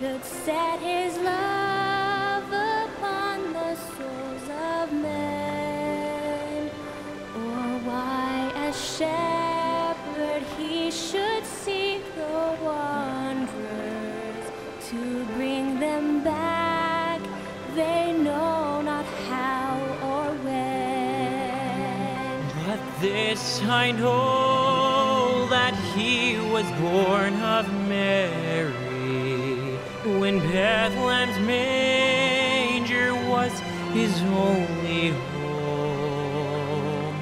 looks at his love upon the souls of men, or why a shepherd he should seek the wanderers to bring them back, they know not how or when. But this I know, that he was born of Mary, when Bethlehem's manger was his only home,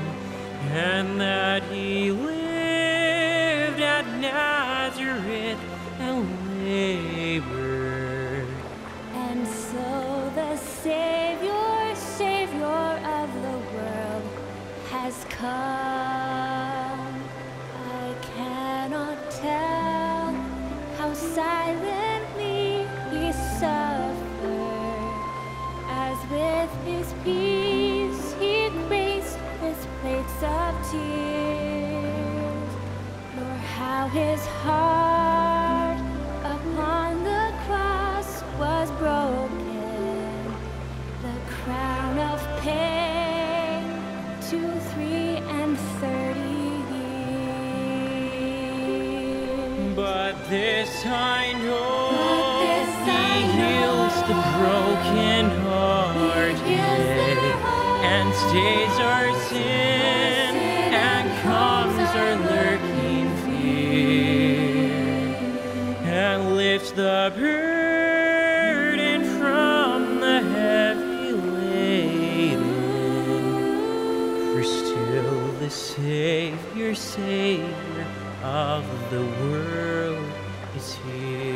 and that he lived at Nazareth and labored. And so the Savior, Savior of the world, has come. I cannot tell how silent with his peace he graced his plates of tears, nor how his heart upon the cross was broken, the crown of pain to 33 years. But this I know, the broken hearted, and stays our sin, and calms our lurking fear, and lifts the burden from the heavy laden. For still the Savior, Savior of the world is here.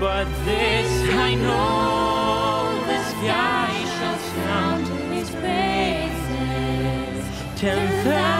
But this I know, the sky shall sound his praises. 10,000